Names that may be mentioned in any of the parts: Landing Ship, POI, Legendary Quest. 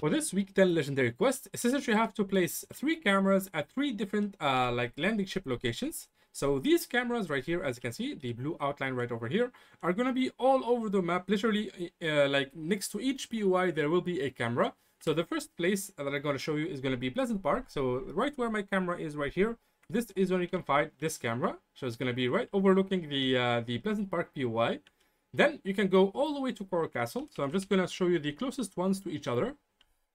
For this week 10 legendary quest, it says that you have to place 3 cameras at 3 different like landing ship locations. So these cameras right here, as you can see, the blue outline right over here, are going to be all over the map. Literally, like next to each POI, there will be a camera. So the first place that I'm going to show you is going to be Pleasant Park. So right where my camera is right here, this is where you can find this camera. So it's going to be right overlooking the Pleasant Park POI. Then you can go all the way to Coral Castle. So I'm just going to show you the closest ones to each other.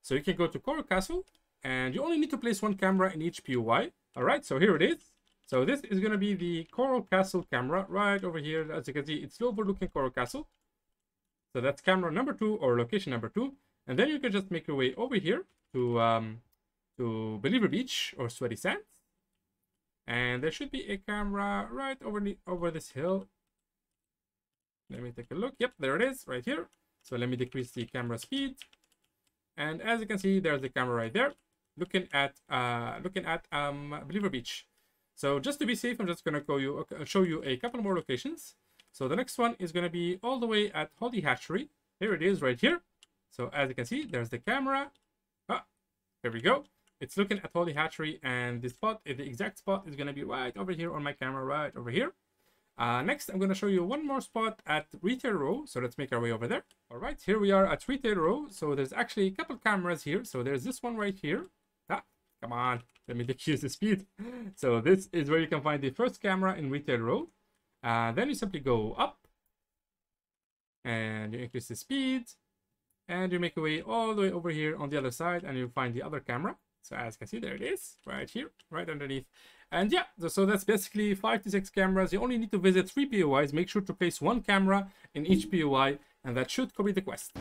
So you can go to Coral Castle, and you only need to place 1 camera in each POI. All right, so here it is. So this is going to be the Coral Castle camera right over here. As you can see, it's overlooking Coral Castle. So that's camera number 2 or location number 2. And then you can just make your way over here to Believer Beach or Sweaty Sands. And there should be a camera right over this hill. Let me take a look. Yep, there it is right here. So let me decrease the camera speed. And as you can see, there's the camera right there looking at Believer Beach. So just to be safe, I'm just going to show you a couple more locations. So the next one is going to be all the way at Holly Hatchery. Here it is right here. So as you can see, there's the camera. Ah, there we go. It's looking at Holly Hatchery, and the spot, the exact spot is going to be right over here on my camera, right over here. Next, I'm going to show you one more spot at Retail Row. So let's make our way over there. All right, here we are at Retail Row. So there's actually a couple cameras here. So there's this one right here. Ah, come on. Let me decrease the speed. So this is where you can find the first camera in Retail Row. Then you simply go up and you increase the speed and you make your way all the way over here on the other side and you find the other camera. So as you can see, there it is right here, right underneath. And yeah, so that's basically 5 to 6 cameras. You only need to visit 3 POIs. Make sure to place 1 camera in each POI and that should complete the quest.